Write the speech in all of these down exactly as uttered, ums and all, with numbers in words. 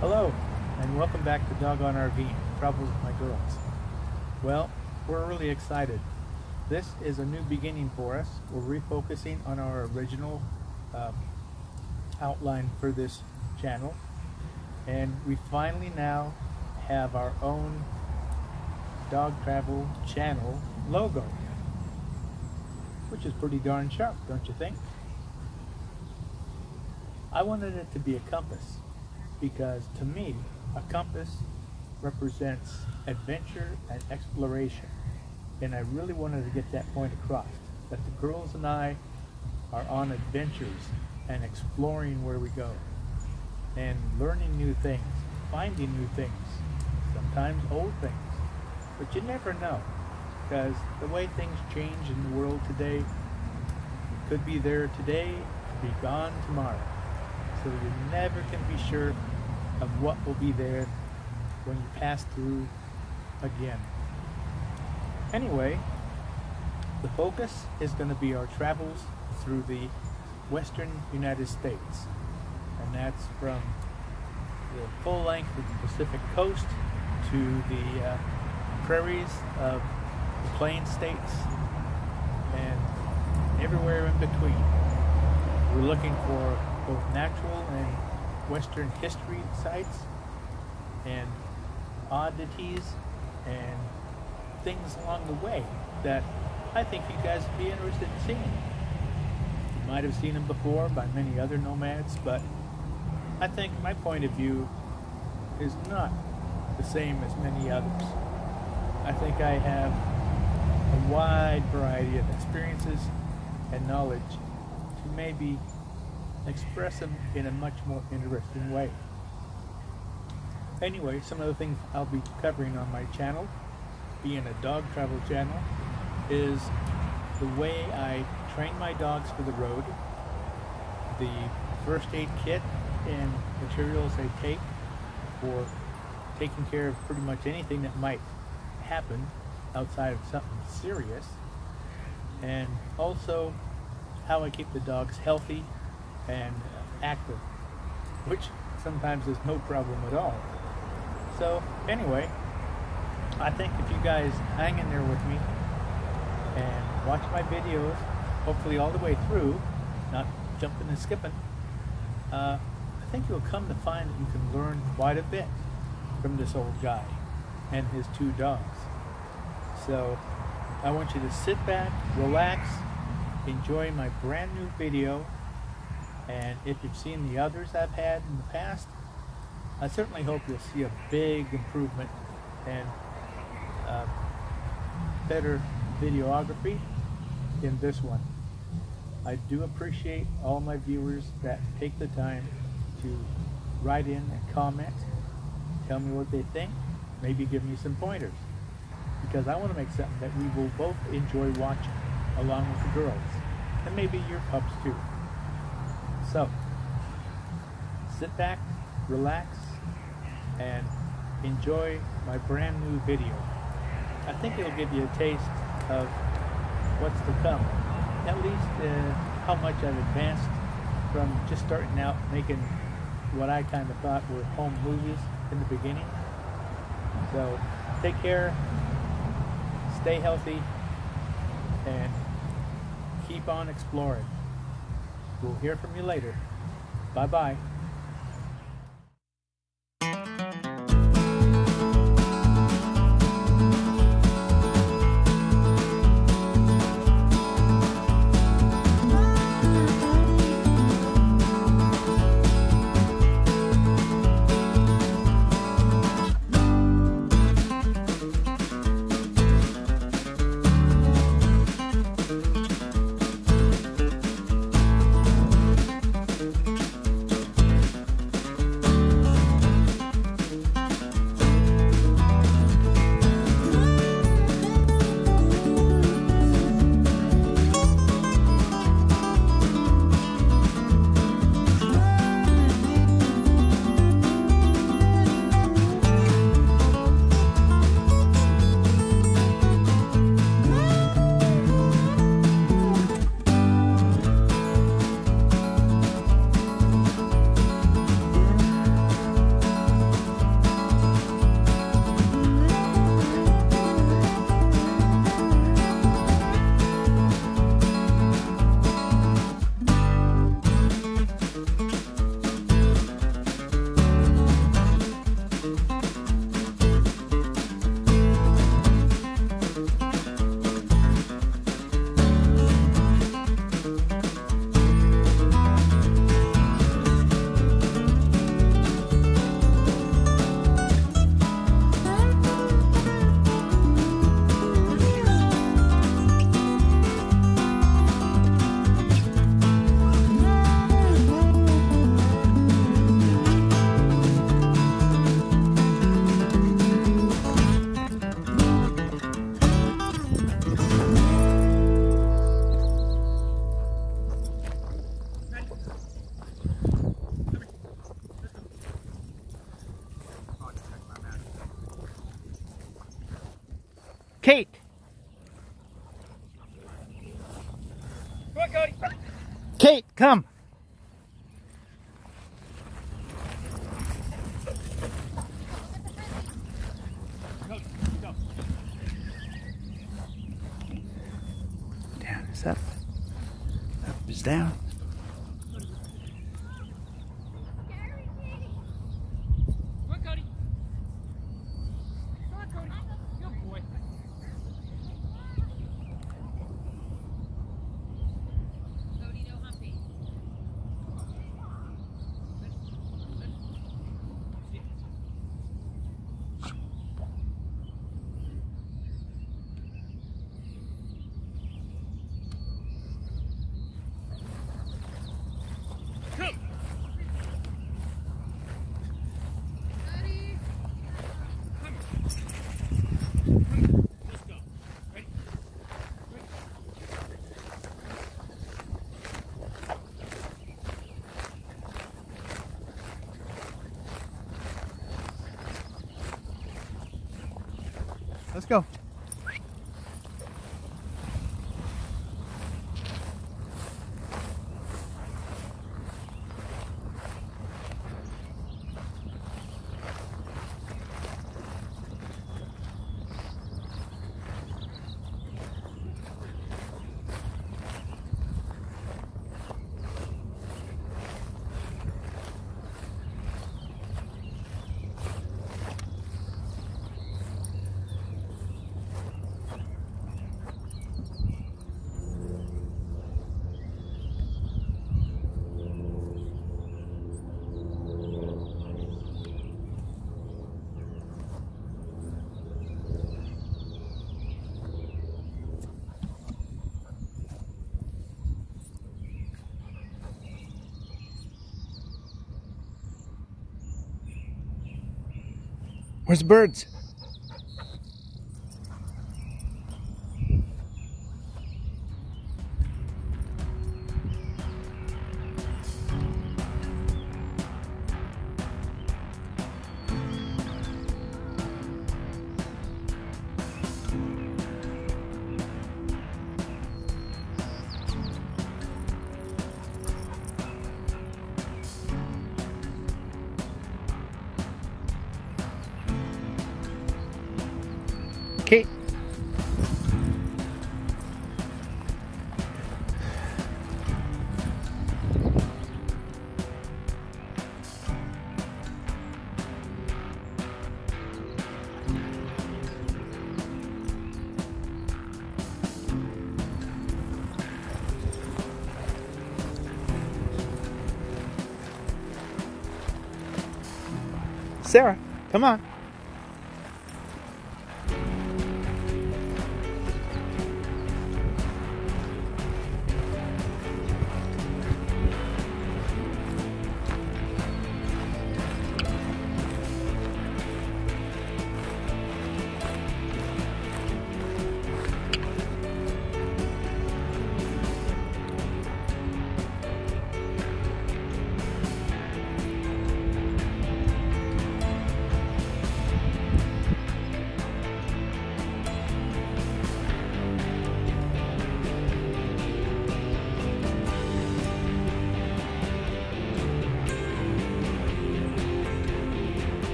Hello, and welcome back to Doggone R V, Travels with My Girls. Well, we're really excited. This is a new beginning for us. We're refocusing on our original uh, outline for this channel. And we finally now have our own Dog Travel Channel logo, which is pretty darn sharp, don't you think? I wanted it to be a compass, because to me, a compass represents adventure and exploration. And I really wanted to get that point across, that the girls and I are on adventures and exploring where we go and learning new things, finding new things, sometimes old things. But you never know, because the way things change in the world today, it could be there today, be gone tomorrow. So you never can be sure of what will be there when you pass through again. Anyway, the focus is going to be our travels through the western United States. And that's from the full length of the Pacific coast to the uh, prairies of the Plain States and everywhere in between. We're looking for both natural and Western history sites and oddities and things along the way that I think you guys would be interested in seeing. You might have seen them before by many other nomads, but I think my point of view is not the same as many others. I think I have a wide variety of experiences and knowledge to maybe express them in a much more interesting way. Anyway, some of the things I'll be covering on my channel, being a dog travel channel, is the way I train my dogs for the road, the first aid kit and materials I take for taking care of pretty much anything that might happen outside of something serious, and also how I keep the dogs healthy and active, which sometimes is no problem at all. So anyway, I think if you guys hang in there with me and watch my videos, hopefully all the way through, not jumping and skipping, uh, I think you'll come to find that you can learn quite a bit from this old guy and his two dogs. So I want you to sit back, relax, enjoy my brand new video. And if you've seen the others I've had in the past, I certainly hope you'll see a big improvement and uh, better videography in this one. I do appreciate all my viewers that take the time to write in and comment, tell me what they think, maybe give me some pointers, because I want to make something that we will both enjoy watching along with the girls, and maybe your pups too. So, sit back, relax, and enjoy my brand new video. I think it'll give you a taste of what's to come, at least uh, how much I've advanced from just starting out making what I kind of thought were home movies in the beginning. So, take care, stay healthy, and keep on exploring. We'll hear from you later. Bye-bye. Kate. Come on, Cody. Kate, come. Down is up. Up is down. Let's go. Where's the birds? Kate. Sarah, come on.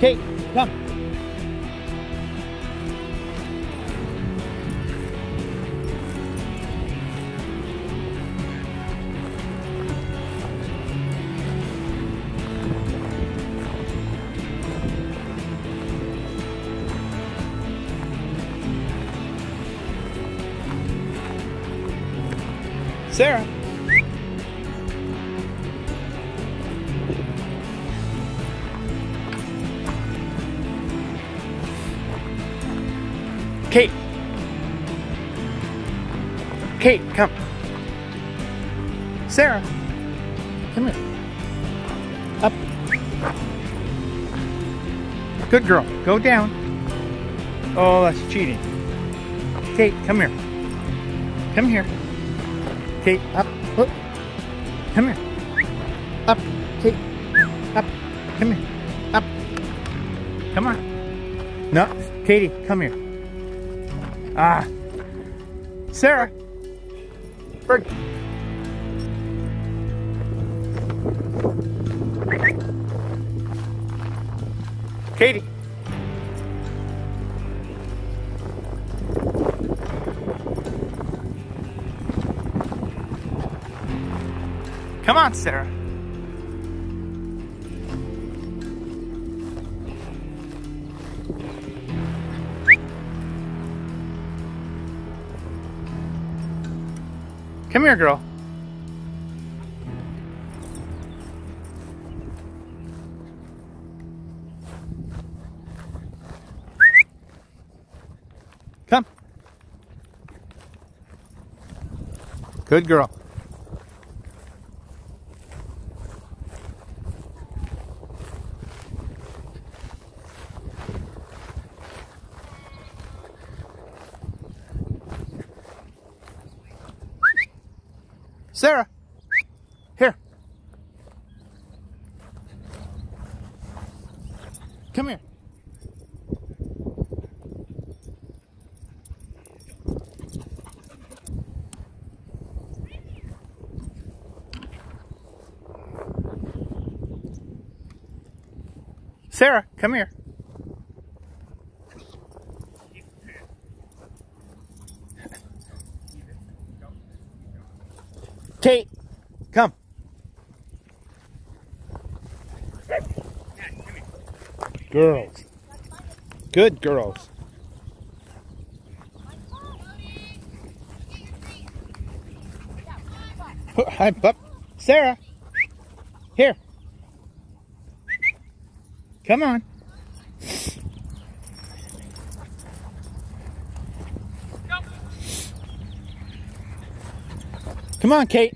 Kate, come. Sarah. Kate, Kate, come. Sarah, come here. Up. Good girl. Go down. Oh, that's cheating. Kate, come here. Come here. Kate, up. Look. Come here. Up. Take. Up. Come here. Up. Come on. No. Katie, come here. Ah. Sarah. Bird. Katie. Come on, Sarah. Come here, girl. Come. Good girl. Sarah, here. Come here. Sarah, come here. Kate, come. Girls. Good girls. Hi, pup. Sarah. Here. Come on. Come on, Kate.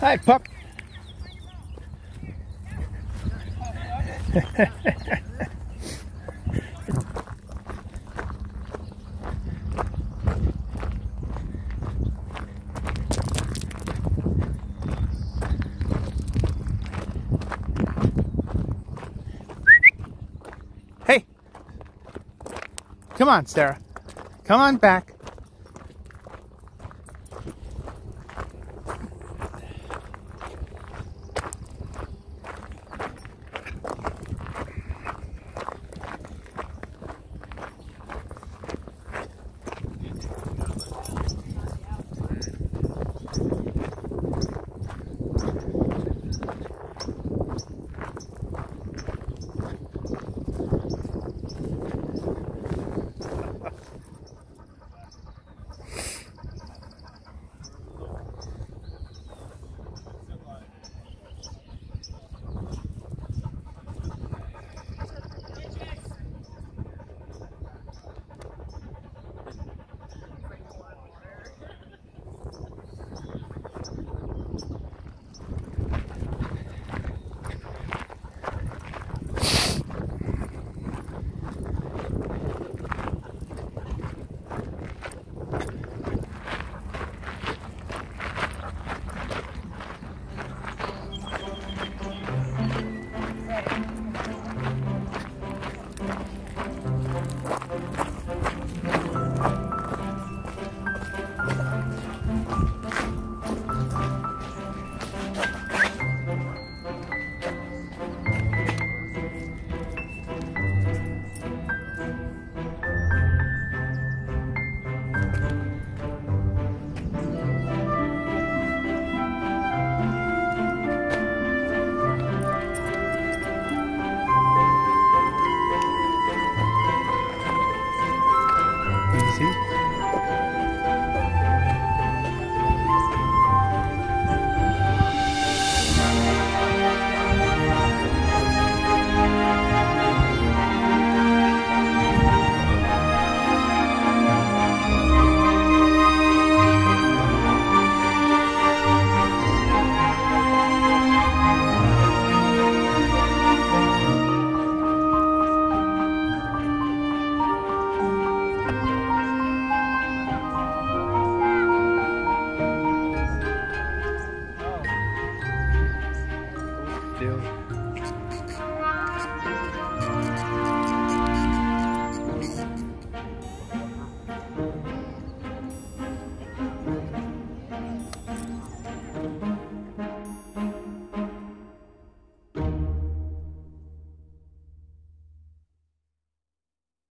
Hi, pup. Hey. Come on, Sarah. Come on back. do.